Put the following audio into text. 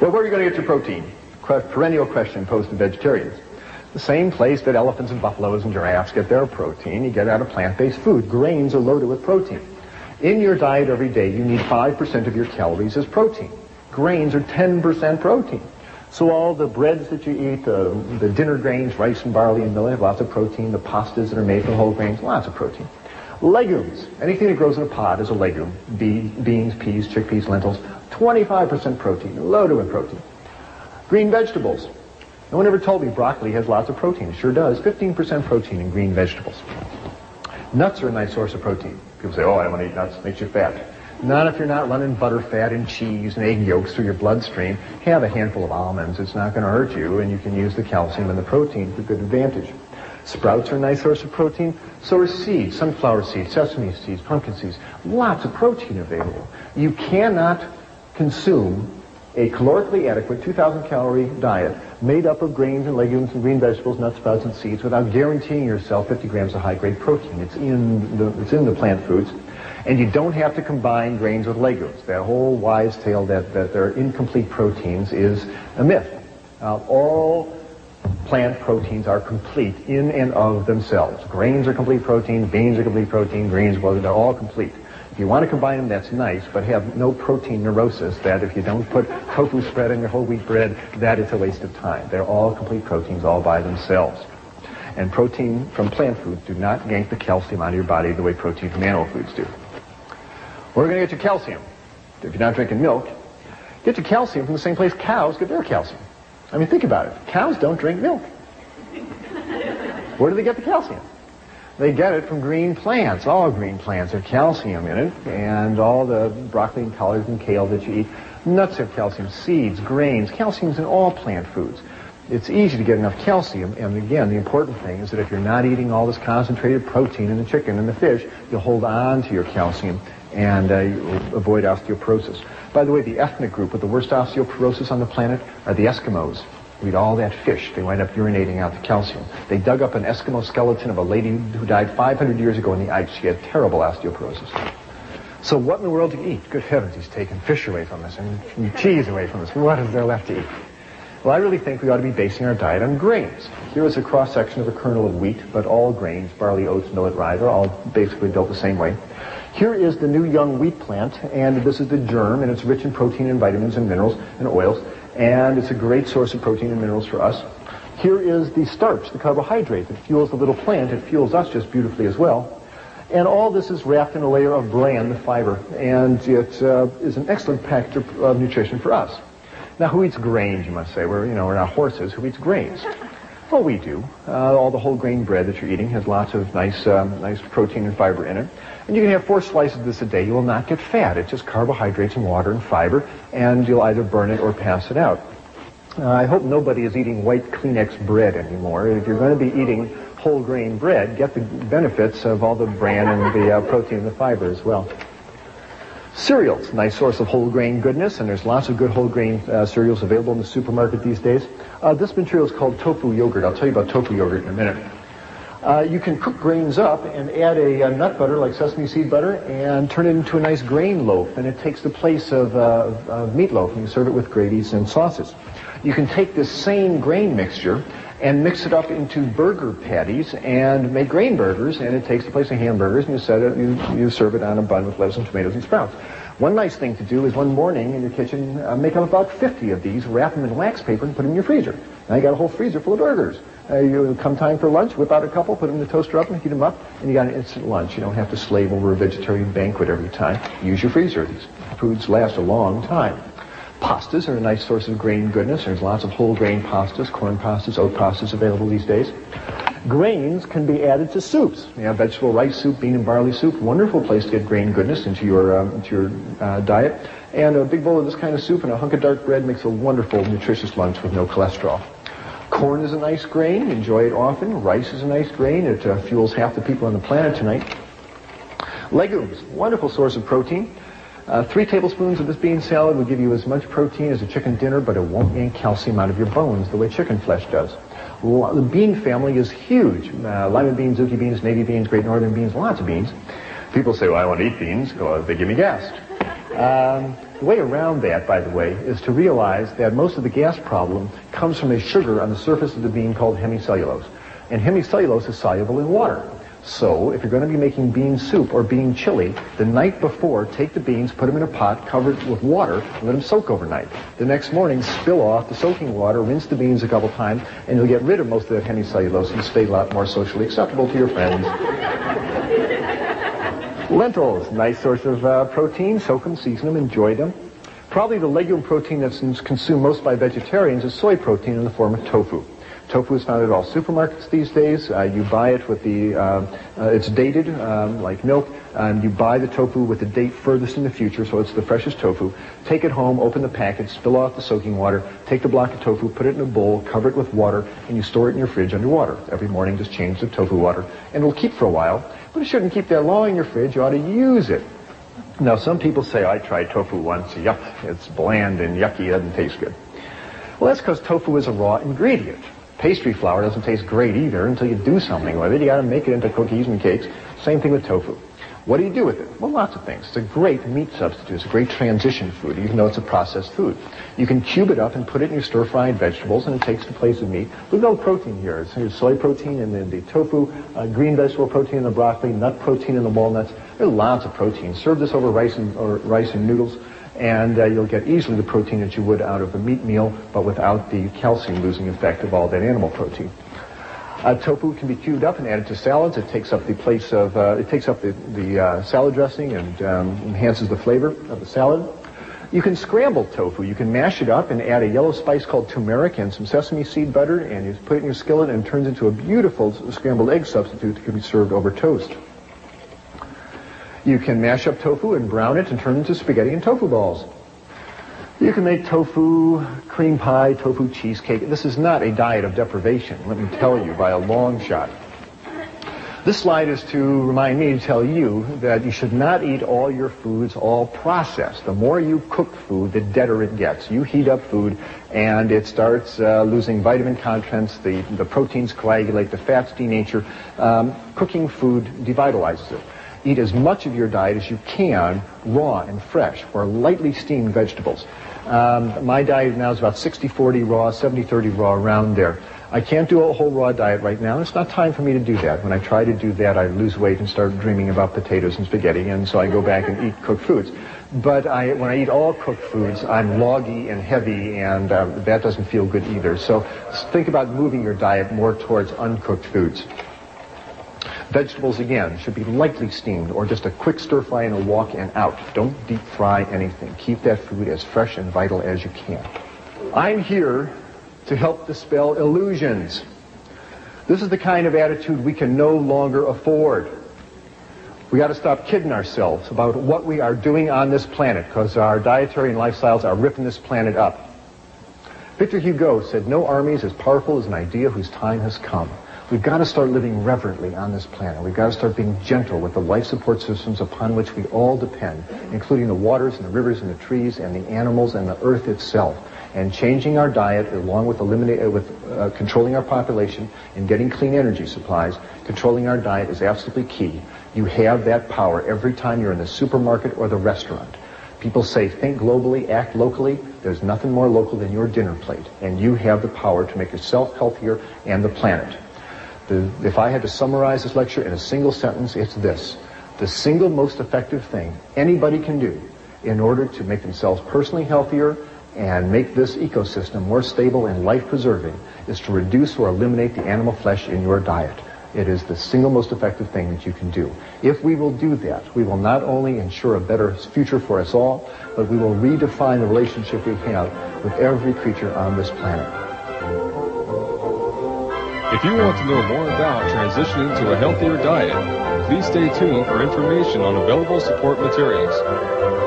Well, where are you going to get your protein? Perennial question posed to vegetarians. The same place that elephants and buffaloes and giraffes get their protein, you get out of plant-based food. Grains are loaded with protein. In your diet every day, you need 5% of your calories as protein. Grains are 10% protein. So all the breads that you eat, the dinner grains, rice and barley and millet, have lots of protein. The pastas that are made from whole grains, lots of protein. Legumes, anything that grows in a pod is a legume. Beans, peas, chickpeas, lentils, 25% protein, loaded with protein. Green vegetables. No one ever told me broccoli has lots of protein. It sure does. 15% protein in green vegetables. Nuts are a nice source of protein. People say, oh, I don't want to eat nuts, it makes you fat. Not if you're not running butter, fat, and cheese and egg yolks through your bloodstream. Have a handful of almonds. It's not going to hurt you, and you can use the calcium and the protein to good advantage. Sprouts are a nice source of protein. So are seeds, sunflower seeds, sesame seeds, pumpkin seeds. Lots of protein available. You cannot consume a calorically adequate 2,000-calorie diet made up of grains and legumes and green vegetables, nuts, sprouts, and seeds without guaranteeing yourself 50 grams of high-grade protein. It's in the plant foods. And you don't have to combine grains with legumes. That whole wise tale that they're incomplete proteins is a myth. All plant proteins are complete in and of themselves. Grains are complete protein, beans are complete protein, greens, well, they're all complete. If you want to combine them, that's nice, but have no protein neurosis that if you don't put tofu spread in your whole wheat bread, that is a waste of time. They're all complete proteins all by themselves. And protein from plant foods do not yank the calcium out of your body the way protein from animal foods do. Where are you going to get your calcium? If you're not drinking milk, get your calcium from the same place cows get their calcium. I mean, think about it. Cows don't drink milk. Where do they get the calcium? They get it from green plants. All green plants have calcium in it, and all the broccoli and collards and kale that you eat. Nuts have calcium, seeds, grains. Calcium's in all plant foods. It's easy to get enough calcium, and again, the important thing is that if you're not eating all this concentrated protein in the chicken and the fish, you'll hold on to your calcium and avoid osteoporosis. By the way, the ethnic group with the worst osteoporosis on the planet are the Eskimos. We'd all that fish. They wind up urinating out the calcium. They dug up an Eskimo skeleton of a lady who died 500 years ago in the ice. She had terrible osteoporosis. So what in the world do you eat? Good heavens, he's taken fish away from us and cheese away from us. What is there left to eat? Well, I really think we ought to be basing our diet on grains. Here is a cross-section of a kernel of wheat, but all grains, barley, oats, millet, rye, are all basically built the same way. Here is the new young wheat plant, and this is the germ, and it's rich in protein and vitamins and minerals and oils, and it's a great source of protein and minerals for us. Here is the starch, the carbohydrate that fuels the little plant. It fuels us just beautifully as well. And all this is wrapped in a layer of bran, the fiber, and it is an excellent package of nutrition for us. Now, who eats grains, you must say? We're not horses. Who eats grains? Well, we do. All the whole grain bread that you're eating has lots of nice protein and fiber in it. And you can have 4 slices of this a day. You will not get fat. It's just carbohydrates and water and fiber, and you'll either burn it or pass it out. I hope nobody is eating white Kleenex bread anymore. If you're going to be eating whole grain bread, get the benefits of all the bran and the protein and the fiber as well. Cereals, nice source of whole grain goodness, and there's lots of good whole grain cereals available in the supermarket these days. This material is called tofu yogurt. I'll tell you about tofu yogurt in a minute. You can cook grains up and add a nut butter like sesame seed butter and turn it into a nice grain loaf, and it takes the place of meatloaf, and you serve it with gravies and sauces. You can take this same grain mixture and mix it up into burger patties and make grain burgers, and it takes the place of hamburgers, and you serve it on a bun with lettuce and tomatoes and sprouts. One nice thing to do is one morning in your kitchen, make up about 50 of these, wrap them in wax paper, and put them in your freezer. Now you got a whole freezer full of burgers. You come time for lunch, whip out a couple, put them in the toaster oven, heat them up, and you got an instant lunch. You don't have to slave over a vegetarian banquet every time. Use your freezer. These foods last a long time. Pastas are a nice source of grain goodness. There's lots of whole grain pastas, corn pastas, oat pastas available these days. Grains can be added to soups. You have vegetable rice soup, bean and barley soup. Wonderful place to get grain goodness into your diet. And a big bowl of this kind of soup and a hunk of dark bread makes a wonderful, nutritious lunch with no cholesterol. Corn is a nice grain. Enjoy it often. Rice is a nice grain. It fuels half the people on the planet tonight. Legumes, wonderful source of protein. 3 tablespoons of this bean salad will give you as much protein as a chicken dinner, but it won't yank calcium out of your bones the way chicken flesh does. The bean family is huge. Lima beans, zuki beans, navy beans, great northern beans, lots of beans. People say, well, I want to eat beans. Well, they give me gas. The way around that, by the way, is to realize that most of the gas problem comes from a sugar on the surface of the bean called hemicellulose. And hemicellulose is soluble in water. So if you're going to be making bean soup or bean chili, the night before, take the beans, put them in a pot, cover it with water, and let them soak overnight. The next morning, spill off the soaking water, rinse the beans a couple times, and you'll get rid of most of that hemicellulose and stay a lot more socially acceptable to your friends. Lentils, nice source of protein. Soak them, season them, enjoy them. Probably the legume protein that's consumed most by vegetarians is soy protein in the form of tofu. Tofu is found at all supermarkets these days. You buy it with the, it's dated, like milk, and you buy the tofu with the date furthest in the future, so it's the freshest tofu. Take it home, open the package, spill off the soaking water, take the block of tofu, put it in a bowl, cover it with water, and you store it in your fridge under water. Every morning, just change the tofu water, and it'll keep for a while, but it shouldn't keep that long in your fridge. You ought to use it. Now, some people say, I tried tofu once, yuck, it's bland and yucky, it doesn't taste good. Well, that's because tofu is a raw ingredient. Pastry flour doesn't taste great either until you do something with it. You got to make it into cookies and cakes. Same thing with tofu. What do you do with it? Well, lots of things. It's a great meat substitute. It's a great transition food, even though it's a processed food. You can cube it up and put it in your stir-fried vegetables, and it takes the place of meat. There's no protein here. There's soy protein and then the tofu, green vegetable protein in the broccoli, nut protein in the walnuts. There's lots of protein. Serve this over rice and noodles, and you'll get easily the protein that you would out of a meat meal, but without the calcium-losing effect of all that animal protein. Tofu can be cubed up and added to salads. It takes up the place of, it takes up the salad dressing and enhances the flavor of the salad. You can scramble tofu. You can mash it up and add a yellow spice called turmeric and some sesame seed butter, and you put it in your skillet, and it turns into a beautiful scrambled egg substitute that can be served over toast. You can mash up tofu and brown it and turn it into spaghetti and tofu balls. You can make tofu cream pie, tofu cheesecake. This is not a diet of deprivation, let me tell you, by a long shot. This slide is to remind me to tell you that you should not eat all your foods all processed. The more you cook food, the deader it gets. You heat up food, and it starts losing vitamin contents. The proteins coagulate, the fats denature. Cooking food devitalizes it. Eat as much of your diet as you can, raw and fresh, or lightly steamed vegetables. My diet now is about 60-40 raw, 70-30 raw, around there. I can't do a whole raw diet right now. It's not time for me to do that. When I try to do that, I lose weight and start dreaming about potatoes and spaghetti, and so I go back and eat cooked foods. But when I eat all cooked foods, I'm loggy and heavy, and that doesn't feel good either. So think about moving your diet more towards uncooked foods. Vegetables, again, should be lightly steamed or just a quick stir-fry and a walk and out. Don't deep-fry anything. Keep that food as fresh and vital as you can. I'm here to help dispel illusions. This is the kind of attitude we can no longer afford. We got to stop kidding ourselves about what we are doing on this planet, because our dietary and lifestyles are ripping this planet up. Victor Hugo said, "No army is as powerful as an idea whose time has come." We've got to start living reverently on this planet. We've got to start being gentle with the life support systems upon which we all depend, including the waters and the rivers and the trees and the animals and the earth itself. And changing our diet, along with controlling our population and getting clean energy supplies, controlling our diet is absolutely key. You have that power every time you're in the supermarket or the restaurant. People say, think globally, act locally. There's nothing more local than your dinner plate. And you have the power to make yourself healthier and the planet. If I had to summarize this lecture in a single sentence, it's this. The single most effective thing anybody can do in order to make themselves personally healthier and make this ecosystem more stable and life-preserving is to reduce or eliminate the animal flesh in your diet. It is the single most effective thing that you can do. If we will do that, we will not only ensure a better future for us all, but we will redefine the relationship we have with every creature on this planet. If you want to know more about transitioning to a healthier diet, please stay tuned for information on available support materials.